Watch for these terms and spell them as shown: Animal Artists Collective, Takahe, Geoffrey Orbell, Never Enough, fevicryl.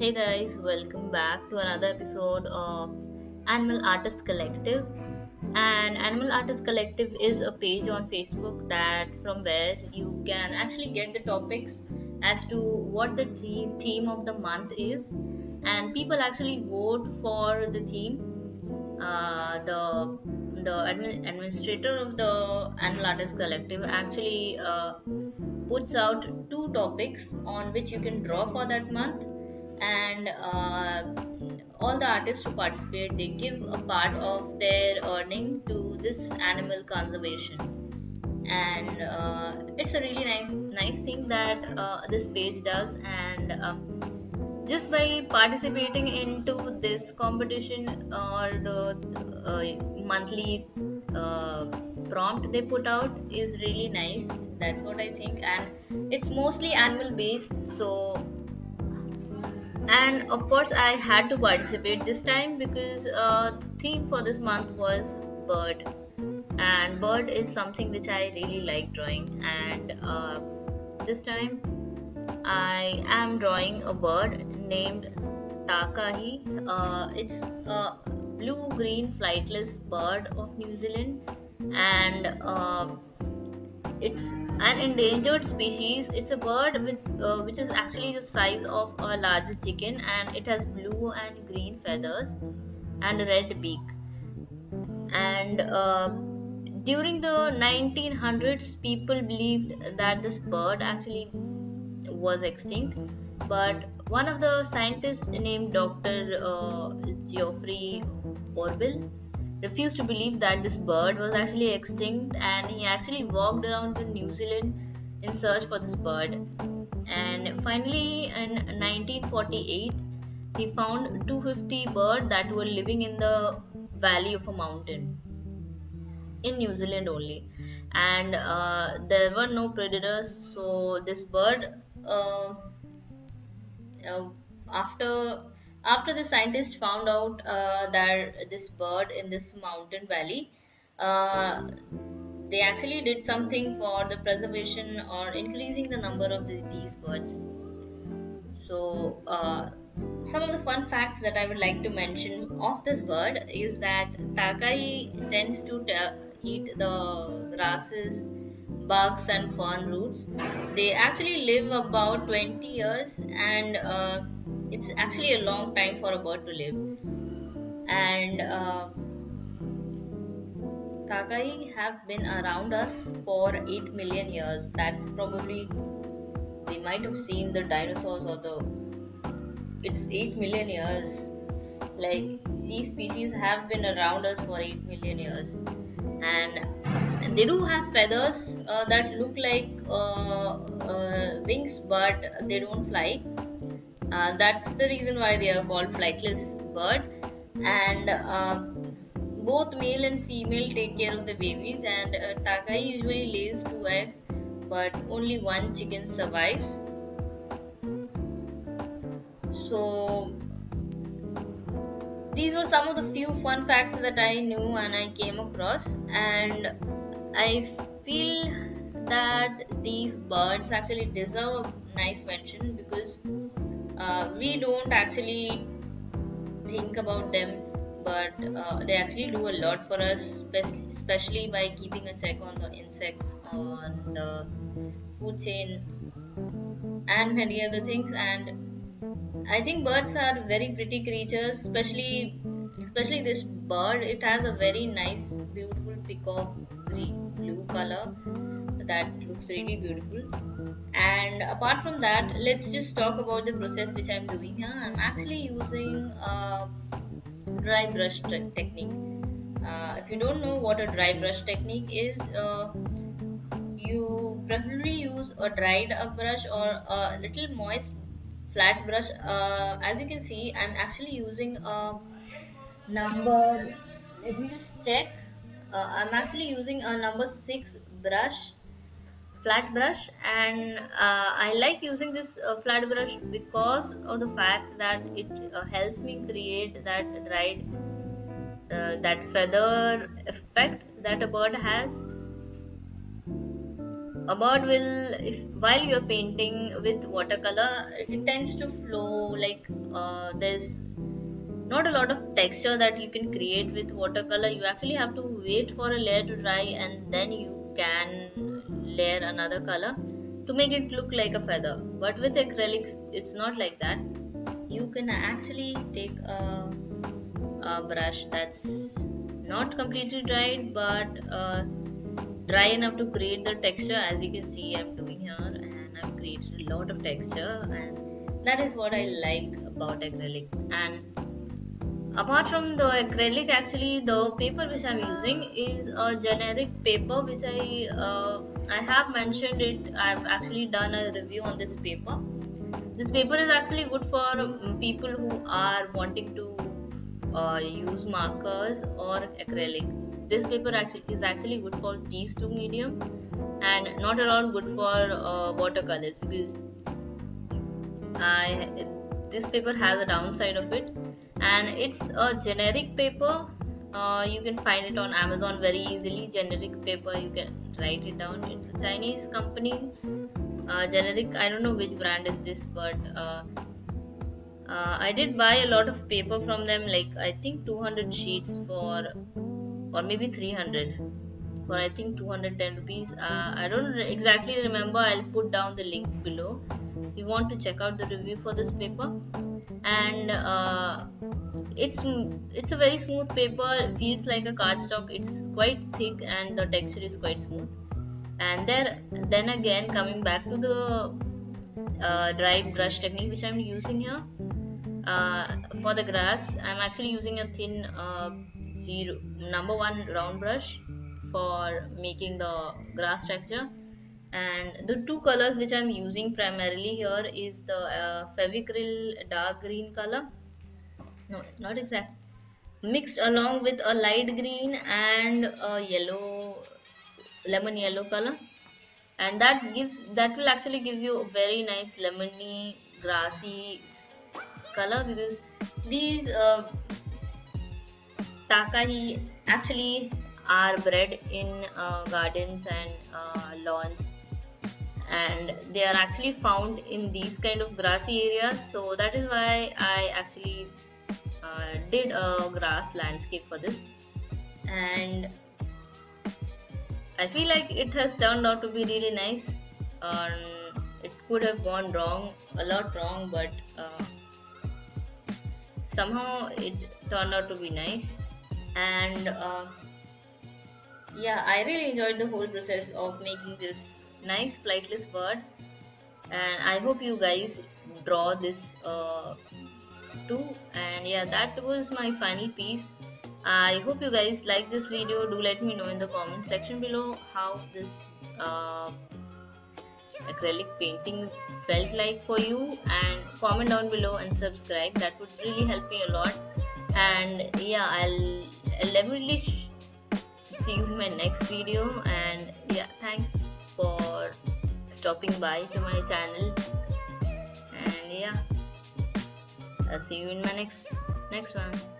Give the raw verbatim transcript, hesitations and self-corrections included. Hey guys, welcome back to another episode of Animal Artists Collective. And Animal Artists Collective is a page on Facebook that from where you can actually get the topics as to what the theme of the month is, and people actually vote for the theme. Uh, the the admin, administrator of the Animal Artists Collective actually uh, puts out two topics on which you can draw for that month, and uh, all the artists who participate, they give a part of their earning to this animal conservation. And uh, it's a really nice, nice thing that uh, this page does. And uh, just by participating into this competition or the uh, monthly uh, prompt they put out is really nice. That's what I think. And it's mostly animal based, so and of course I had to participate this time because uh, the theme for this month was bird, and bird is something which I really like drawing. And uh, this time I am drawing a bird named Takahe. Uh, it's a blue-green flightless bird of New Zealand, and uh, it's an endangered species. It's a bird with, uh, which is actually the size of a large chicken, and it has blue and green feathers and a red beak. And uh, during the nineteen hundreds, people believed that this bird actually was extinct, but one of the scientists named Doctor Uh, Geoffrey Orbell refused to believe that this bird was actually extinct, and he actually walked around to New Zealand in search for this bird. And finally in nineteen forty-eight he found two hundred fifty birds that were living in the valley of a mountain in New Zealand only, and uh, there were no predators. So this bird, uh, uh, after After the scientists found out uh, that this bird in this mountain valley, uh, they actually did something for the preservation or increasing the number of the, these birds. So uh, some of the fun facts that I would like to mention of this bird is that Takahe tends to t- eat the grasses, bugs and fern roots. They actually live about twenty years, and uh, it's actually a long time for a bird to live. And uh, Takahe have been around us for eight million years. That's probably, they might have seen the dinosaurs or the, it's eight million years. Like, these species have been around us for eight million years. And they do have feathers uh, that look like uh, uh, wings, but they don't fly. Uh, that's the reason why they are called flightless bird. And uh, both male and female take care of the babies, and uh, Takahe usually lays two eggs, but only one chicken survives. So these were some of the few fun facts that I knew and I came across, and I feel that these birds actually deserve a nice mention because Uh, we don't actually think about them, but uh, they actually do a lot for us, especially by keeping a check on the insects, on the food chain and many other things. And I think birds are very pretty creatures, especially especially this bird. It has a very nice, beautiful peacock green blue color that looks really beautiful. And apart from that, let's just talk about the process which I'm doing here. I'm actually using a dry brush te- technique. Uh, if you don't know what a dry brush technique is, uh, you preferably use a dried up brush or a little moist flat brush. Uh, as you can see, I'm actually using a number, let me just check, uh, I'm actually using a number six brush, flat brush. And uh, I like using this uh, flat brush because of the fact that it uh, helps me create that dried uh, that feather effect that a bird has. A bird will, if while you are painting with watercolor, it tends to flow like uh, there's not a lot of texture that you can create with watercolor. You actually have to wait for a layer to dry and then you can layer another color to make it look like a feather. But with acrylics, it's not like that. You can actually take a, a brush that's not completely dried but uh, dry enough to create the texture. As you can see, I'm doing here, and I've created a lot of texture, and that is what I like about acrylic. And apart from the acrylic, actually the paper which I'm using is a generic paper which I uh, I have mentioned it. I've actually done a review on this paper. This paper is actually good for people who are wanting to Uh, use markers or acrylic. This paper actually is actually good for these two medium, and not at all good for uh, watercolors, because I this paper has a downside of it, and it's a generic paper. Uh, you can find it on Amazon very easily. Generic paper, you can write it down. It's a Chinese company. Uh, generic. I don't know which brand is this, but. Uh, Uh, I did buy a lot of paper from them, like I think two hundred sheets for, or maybe three hundred, for I think two hundred ten rupees. Uh, I don't re exactly remember. I'll put down the link below if you want to check out the review for this paper. And uh, it's it's a very smooth paper. It feels like a cardstock. It's quite thick and the texture is quite smooth. And there, then again, coming back to the uh, dry brush technique which I'm using here. Uh, for the grass, I'm actually using a thin uh, zero, number one round brush for making the grass texture, and the two colors which I'm using primarily here is the uh, fevicryl dark green color, no not exact, mixed along with a light green and a yellow, lemon yellow color, and that gives that will actually give you a very nice lemony grassy color, because these uh, Takahe actually are bred in uh, gardens and uh, lawns, and they are actually found in these kind of grassy areas. So that is why I actually uh, did a grass landscape for this, and I feel like it has turned out to be really nice. Um, it could have gone wrong, a lot wrong, but uh, somehow it turned out to be nice. And uh, yeah, I really enjoyed the whole process of making this nice flightless bird, and I hope you guys draw this uh, too. And yeah, that was my final piece. I hope you guys like this video. Do let me know in the comment section below how this uh, acrylic painting felt like for you, and comment down below and subscribe. That would really help me a lot. And yeah, I'll, I'll definitely see you in my next video. And yeah, thanks for stopping by to my channel, and yeah, I'll see you in my next next one.